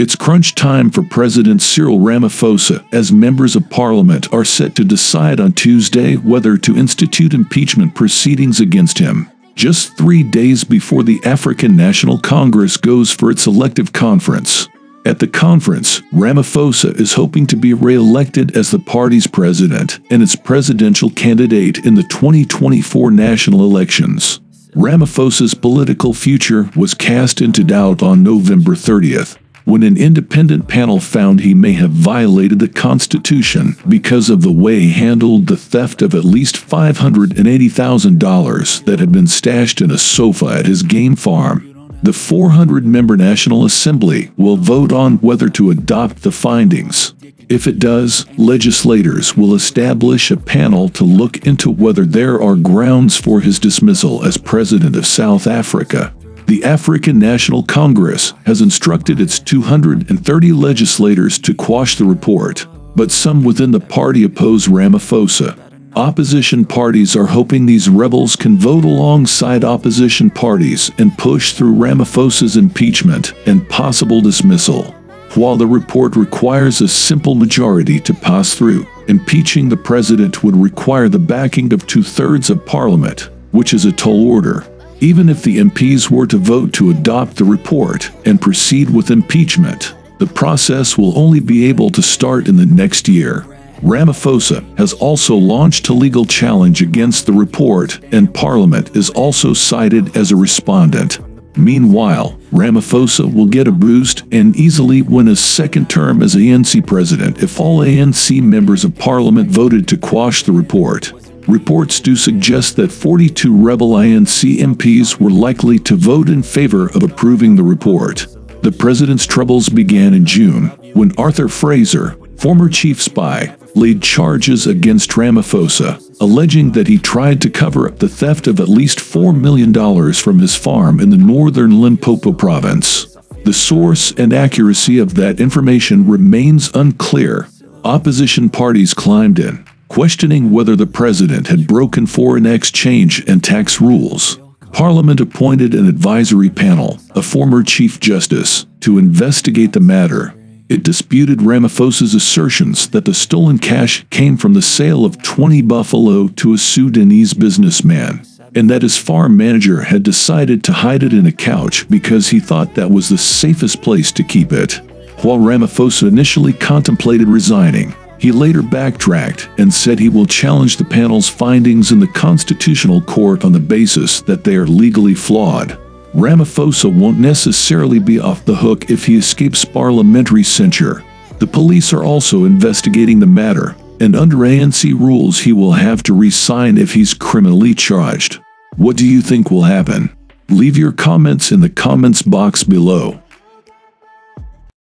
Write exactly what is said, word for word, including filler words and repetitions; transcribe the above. It's crunch time for President Cyril Ramaphosa, as members of parliament are set to decide on Tuesday whether to institute impeachment proceedings against him, just three days before the African National Congress goes for its elective conference. At the conference, Ramaphosa is hoping to be re-elected as the party's president and its presidential candidate in the twenty twenty-four national elections. Ramaphosa's political future was cast into doubt on November thirtieth, when an independent panel found he may have violated the Constitution because of the way he handled the theft of at least five hundred eighty thousand dollars that had been stashed in a sofa at his game farm. The four hundred member National Assembly will vote on whether to adopt the findings. If it does, legislators will establish a panel to look into whether there are grounds for his dismissal as President of South Africa. The African National Congress has instructed its two hundred thirty legislators to quash the report, but some within the party oppose Ramaphosa. Opposition parties are hoping these rebels can vote alongside opposition parties and push through Ramaphosa's impeachment and possible dismissal. While the report requires a simple majority to pass through, impeaching the president would require the backing of two-thirds of parliament, which is a tall order. Even if the M Ps were to vote to adopt the report and proceed with impeachment, the process will only be able to start in the next year. Ramaphosa has also launched a legal challenge against the report, and Parliament is also cited as a respondent. Meanwhile, Ramaphosa will get a boost and easily win his second term as A N C president if all A N C members of Parliament voted to quash the report. Reports do suggest that forty-two rebel A N C M Ps were likely to vote in favor of approving the report. The president's troubles began in June, when Arthur Fraser, former chief spy, laid charges against Ramaphosa, alleging that he tried to cover up the theft of at least four million dollars from his farm in the northern Limpopo province. The source and accuracy of that information remains unclear. Opposition parties climbed in, questioning whether the president had broken foreign exchange and tax rules. Parliament appointed an advisory panel, a former chief justice, to investigate the matter. It disputed Ramaphosa's assertions that the stolen cash came from the sale of twenty buffalo to a Sudanese businessman, and that his farm manager had decided to hide it in a couch because he thought that was the safest place to keep it. While Ramaphosa initially contemplated resigning, he later backtracked and said he will challenge the panel's findings in the Constitutional Court on the basis that they are legally flawed. Ramaphosa won't necessarily be off the hook if he escapes parliamentary censure. The police are also investigating the matter, and under A N C rules he will have to resign if he's criminally charged. What do you think will happen? Leave your comments in the comments box below.